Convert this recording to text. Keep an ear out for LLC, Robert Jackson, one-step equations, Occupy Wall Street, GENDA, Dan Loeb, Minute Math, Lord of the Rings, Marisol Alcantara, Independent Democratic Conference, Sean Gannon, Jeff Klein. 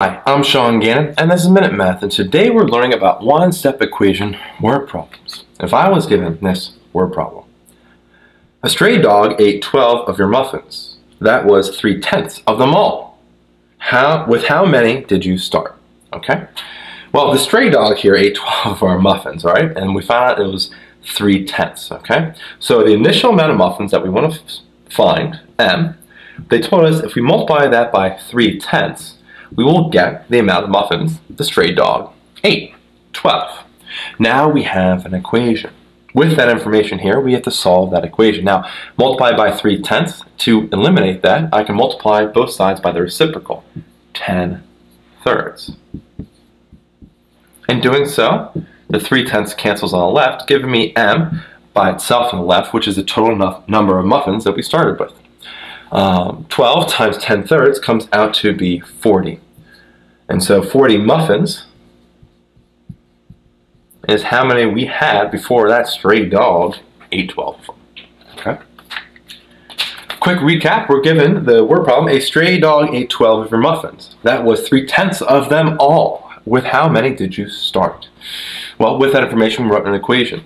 Hi, I'm Sean Gannon, and this is Minute Math, and today we're learning about one-step equation word problems. If I was given this word problem, a stray dog ate 12 of your muffins. That was 3/10 of them all. With how many did you start? Okay. Well, the stray dog here ate 12 of our muffins, all right, and we found out it was 3/10. Okay. So the initial amount of muffins that we want to find, M, they told us if we multiply that by 3/10. We will get the amount of muffins the stray dog ate, 12. Now we have an equation. With that information here, we have to solve that equation. Now, multiply by 3/10. To eliminate that, I can multiply both sides by the reciprocal, 10/3. In doing so, the 3/10 cancels on the left, giving me M by itself on the left, which is the total number of muffins that we started with. 12 times 10/3 comes out to be 40. And so 40 muffins is how many we had before that stray dog ate 12 of them. Okay. Quick recap, we're given the word problem, a stray dog ate 12 of your muffins. That was 3/10 of them all. With how many did you start? Well, with that information, we wrote an equation.